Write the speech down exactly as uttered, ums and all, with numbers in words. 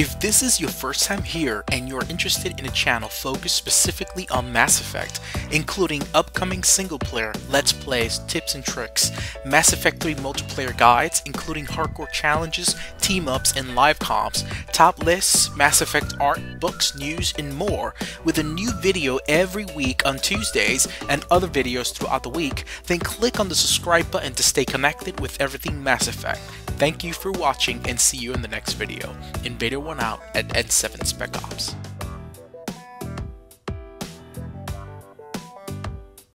If this is your first time here and you're interested in a channel focused specifically on Mass Effect, including upcoming single-player Let's Plays, tips and tricks, Mass Effect three multiplayer guides, including hardcore challenges, team-ups, and live comps, top lists, Mass Effect art, books, news, and more, with a new video every week on Tuesdays and other videos throughout the week, then click on the subscribe button to stay connected with everything Mass Effect. Thank you for watching and see you in the next video. INVADERONE out at N seven Spec Ops.